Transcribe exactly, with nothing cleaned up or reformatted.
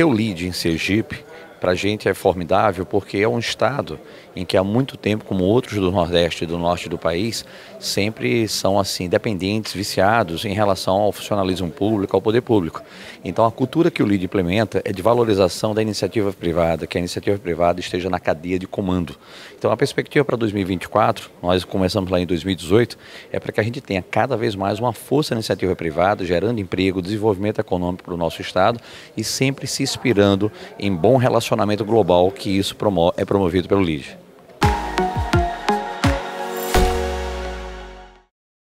ter o LIDE em Sergipe, para a gente é formidável, porque é um estado em que há muito tempo, como outros do Nordeste e do Norte do país, sempre são assim dependentes, viciados em relação ao funcionalismo público, ao poder público. Então a cultura que o LIDE implementa é de valorização da iniciativa privada, que a iniciativa privada esteja na cadeia de comando. Então a perspectiva para dois mil e vinte e quatro, nós começamos lá em dois mil e dezoito, é para que a gente tenha cada vez mais uma força na iniciativa privada, gerando emprego, desenvolvimento econômico para o nosso estado e sempre se inspirando em bom relacionamento global, que isso é promovido pelo LIDE.